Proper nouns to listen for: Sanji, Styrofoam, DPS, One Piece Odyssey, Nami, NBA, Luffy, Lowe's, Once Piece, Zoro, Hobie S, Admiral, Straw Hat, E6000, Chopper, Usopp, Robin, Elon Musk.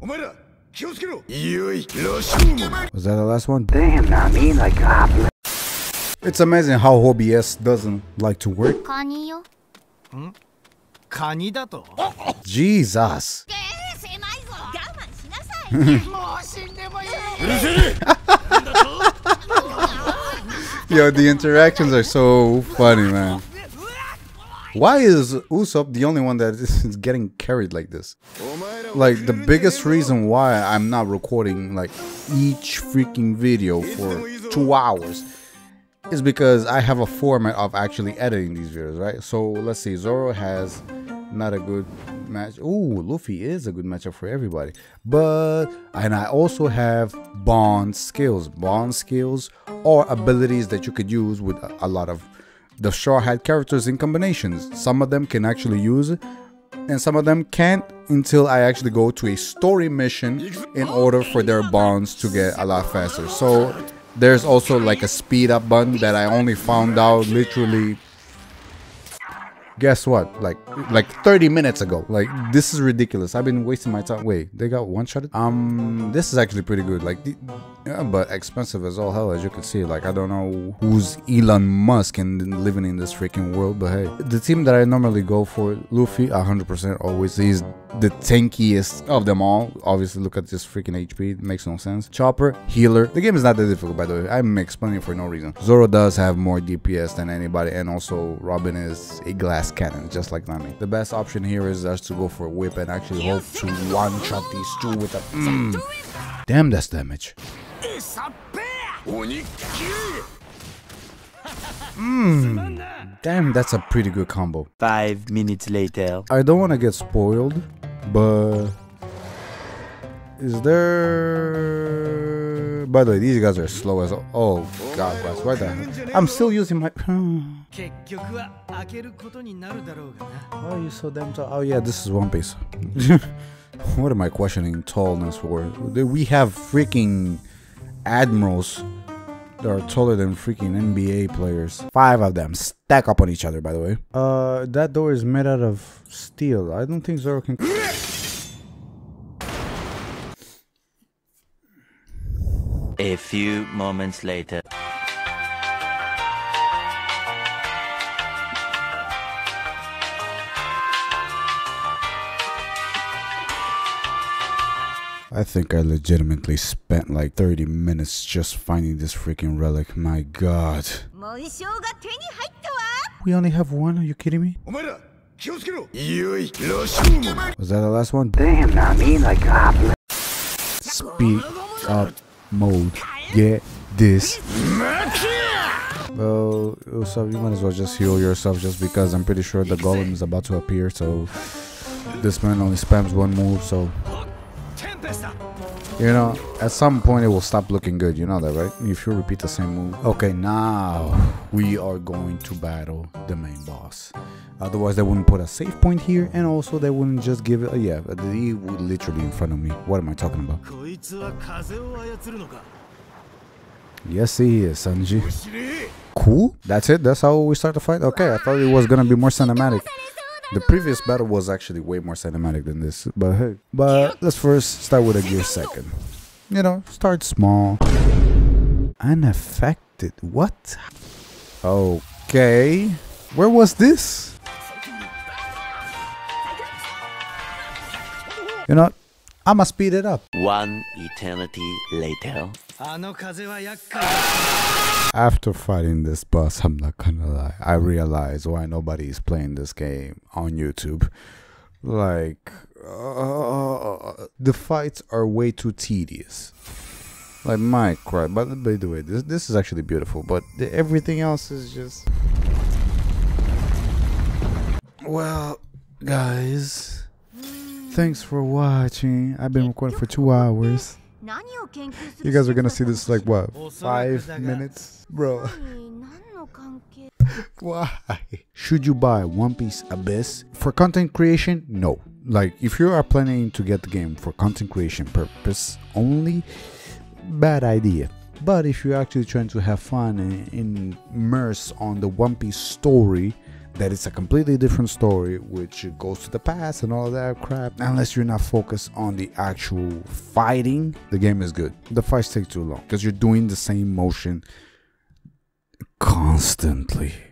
Was that the last one? Damn, Nami, like a... It's amazing how Hobie S doesn't like to work. Jesus. Yo, the interactions are so funny, man. Why is Usopp the only one that is getting carried like this? Like, the biggest reason why I'm not recording like each freaking video for 2 hours is because I have a format of actually editing these videos, right? So let's see, Zoro has not a good match. Ooh, Luffy is a good matchup for everybody. But, and I also have bond skills or abilities that you could use with a lot of the Straw Hat characters in combinations. Some of them can actually use it, and some of them can't until I actually go to a story mission in order for their bonds to get a lot faster. So there's also like a speed up button that I only found out literally, guess what, like 30 minutes ago. Like, this is ridiculous. I've been wasting my time. Wait, they got one shot. This is actually pretty good. Like, yeah, but expensive as all hell, as you can see. Like, I don't know who's Elon Musk and living in this freaking world, but hey, the team that I normally go for, Luffy, 100% always. He's the tankiest of them all. Obviously, look at this freaking HP. It makes no sense. Chopper, healer. The game is not that difficult, by the way. I'm explaining for no reason. Zoro does have more DPS than anybody, and also Robin is a glass cannon, just like Nami. The best option here is us to go for a whip and actually hope to one shot these two with a damn, that's damage. Damn, that's a pretty good combo. 5 minutes later. I don't want to get spoiled, but is there... By the way, these guys are slow as... Oh, God, guys, why the hell? I'm still using my... Why are you so damn tall? Oh, yeah, this is One Piece. What am I questioning tallness for? We have freaking admirals that are taller than freaking NBA players. 5 of them stack up on each other, by the way. That door is made out of steel. I don't think Zoro can... A few moments later. I think I legitimately spent like 30 minutes just finding this freaking relic. My God. We only have one? Are you kidding me? Was that the last one? Damn, Nami, like a... Speed up mode. Get this. Well, Usopp, you might as well just heal yourself, just because I'm pretty sure the golem is about to appear. So this man only spams one move, so you know at some point it will stop looking good. You know that, right? If you repeat the same move. Okay, now we are going to battle the main boss. Otherwise they wouldn't put a save point here, and also they wouldn't just give it. Yeah, they would literally in front of me. What am I talking about? Yes, he is, Sanji. Cool, that's it, that's how we start the fight. Okay, I thought it was gonna be more cinematic. The previous battle was actually way more cinematic than this, but hey. But let's first start with a gear second. You know, start small. Unaffected, what? Okay, where was this? You know, I'ma speed it up. One eternity later. After fighting this boss, I'm not gonna lie, I realize why nobody is playing this game on YouTube. Like, the fights are way too tedious. Like, my crap. By the way, this is actually beautiful, but everything else is just... Well, guys, thanks for watching. I've been recording for 2 hours. You guys are gonna see this like what, 5 minutes, bro? Why should you buy One Piece Abyss for content creation? No. Like, if you are planning to get the game for content creation purpose only, bad idea. But if you're actually trying to have fun and immerse on the One Piece story, that it's a completely different story, which goes to the past and all of that crap. Unless you're not focused on the actual fighting, the game is good. The fights take too long because you're doing the same motion constantly.